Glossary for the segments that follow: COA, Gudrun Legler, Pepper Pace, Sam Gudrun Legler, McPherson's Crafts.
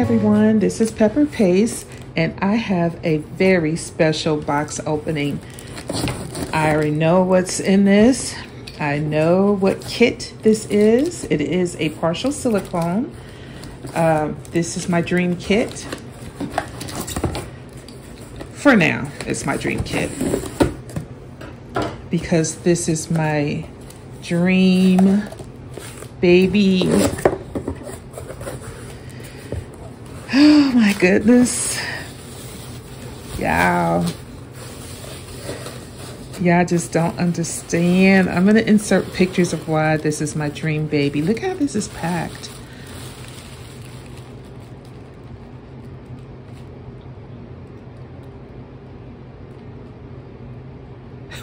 Everyone, this is Pepper Pace, and I have a very special box opening. I already know what's in this. I know what kit this is. It is a partial silicone. This is my dream kit. For now, it's my dream kit because this is my dream baby. Oh my goodness, y'all just don't understand. I'm gonna insert pictures of why this is my dream baby. Look how this is packed.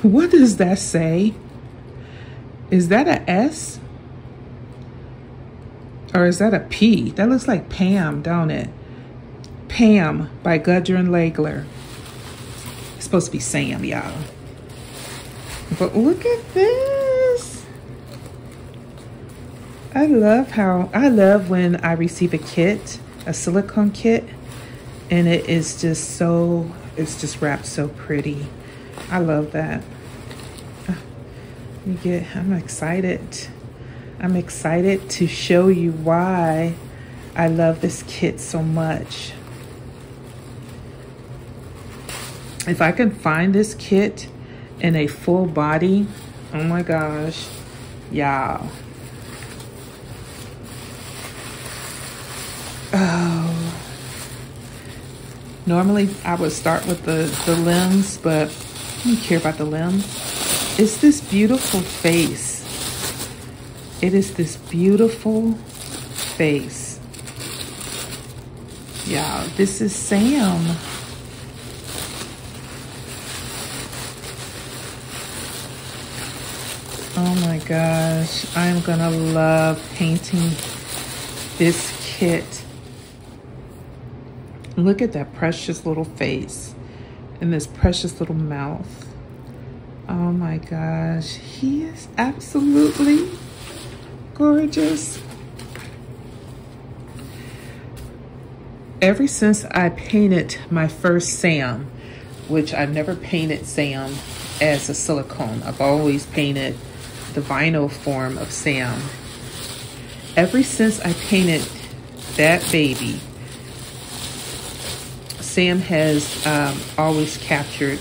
What does that say? Is that an S? Or is that a P? That looks like Pam, don't it? Pam by Gudrun Legler. It's supposed to be Sam, y'all. But look at this. I love when I receive a kit, a silicone kit, and it is just so, it's just wrapped so pretty. I love that. I'm excited. I'm excited to show you why I love this kit so much. If I can find this kit in a full body, oh my gosh, y'all. Oh. Normally I would start with the limbs, but I don't care about the limbs. It's this beautiful face. It is this beautiful face. Y'all, this is Sam. Oh my gosh, I'm gonna love painting this kit. Look at that precious little face and this precious little mouth. Oh my gosh, he is absolutely gorgeous. Ever since I painted my first Sam, which I've never painted Sam as a silicone, I've always painted the vinyl form of Sam. Ever since I painted that baby, Sam has always captured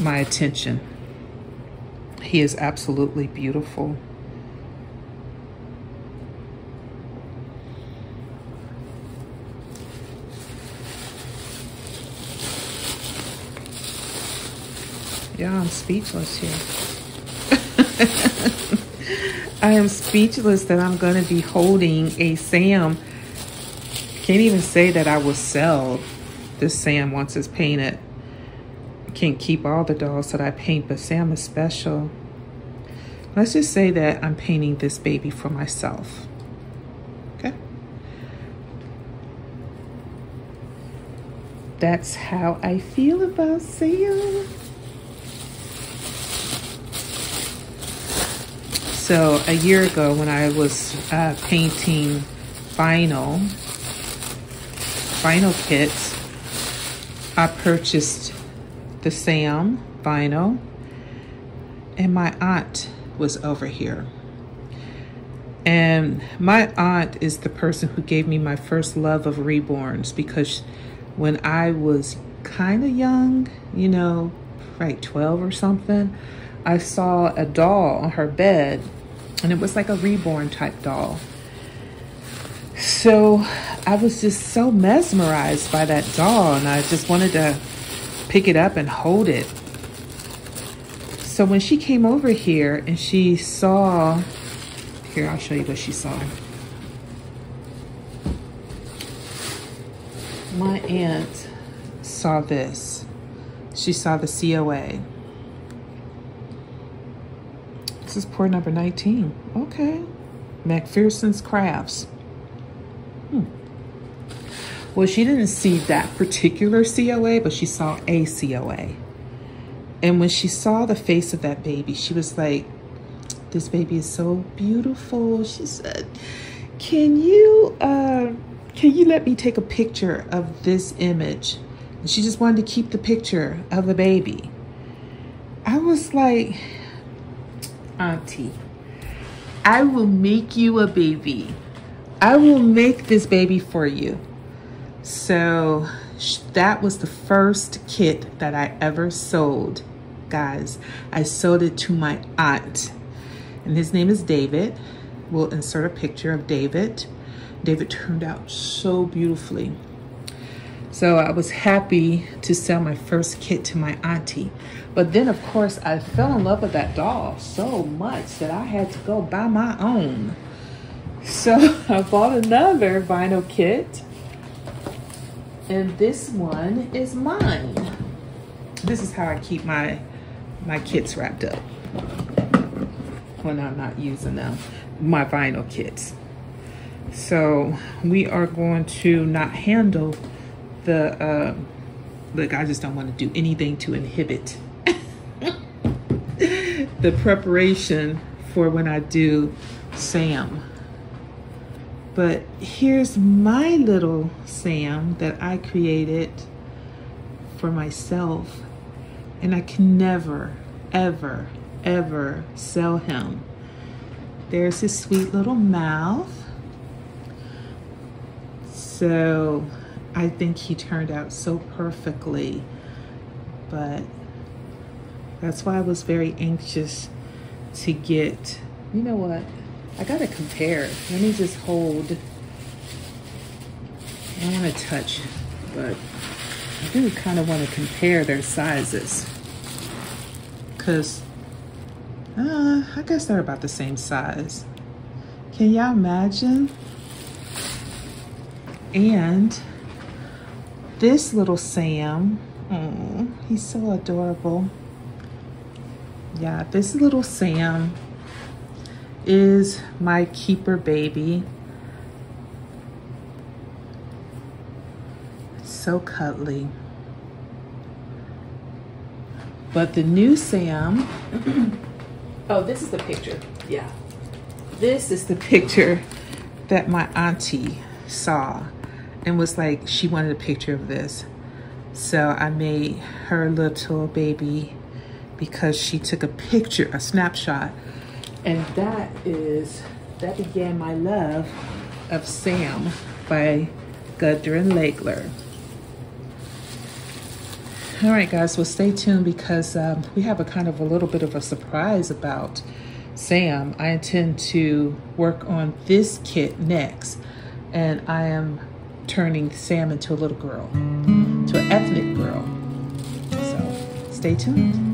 my attention. He is absolutely beautiful. Yeah, I'm speechless here. I am speechless that I'm going to be holding a Sam. Can't even say that I will sell this Sam once it's painted. Can't keep all the dolls that I paint, but Sam is special. Let's just say that I'm painting this baby for myself. Okay? That's how I feel about Sam. So a year ago when I was painting vinyl kits, I purchased the Sam vinyl, and my aunt was over here. And my aunt is the person who gave me my first love of reborns, because when I was kind of young, you know, like 12 or something, I saw a doll on her bed, and it was like a reborn type doll. So I was just so mesmerized by that doll, and I just wanted to pick it up and hold it. So when she came over here and she saw, here, I'll show you what she saw. My aunt saw this. She saw the COA. This is pour number 19. Okay. McPherson's Crafts. Well, she didn't see that particular COA, but she saw a COA. And when she saw the face of that baby, she was like, this baby is so beautiful. She said, can you let me take a picture of this image? And she just wanted to keep the picture of the baby. I was like, Auntie, I will make you a baby. I will make this baby for you. So that was the first kit that I ever sold, guys. I sold it to my aunt, and his name is David. We'll insert a picture of David. David turned out so beautifully. So I was happy to sell my first kit to my auntie. But then, of course, I fell in love with that doll so much that I had to go buy my own. So I bought another vinyl kit. And this one is mine. This is how I keep my kits wrapped up when I'm not using them, my vinyl kits. So we are going to not handle the, look, I just don't want to do anything to inhibit the preparation for when I do Sam. But here's my little Sam that I created for myself. And I can never, ever, ever sell him. There's his sweet little mouth. So I think he turned out so perfectly. But that's why I was very anxious to get, you know what? I gotta compare. Let me just hold. I don't wanna touch, but I do kinda wanna compare their sizes. Cause, I guess they're about the same size. Can y'all imagine? And this little Sam, oh, he's so adorable. Yeah, this little Sam is my keeper baby. So cuddly. But the new Sam, oh, this is the picture. Yeah, this is the picture that my auntie saw and was like, she wanted a picture of this. So I made her little baby because she took a picture, a snapshot. And that began my love of Sam by Gudrun Legler. All right, guys, well, stay tuned because we have a kind of a little bit of a surprise about Sam. I intend to work on this kit next, and I am turning Sam into a little girl, to an ethnic girl. So stay tuned.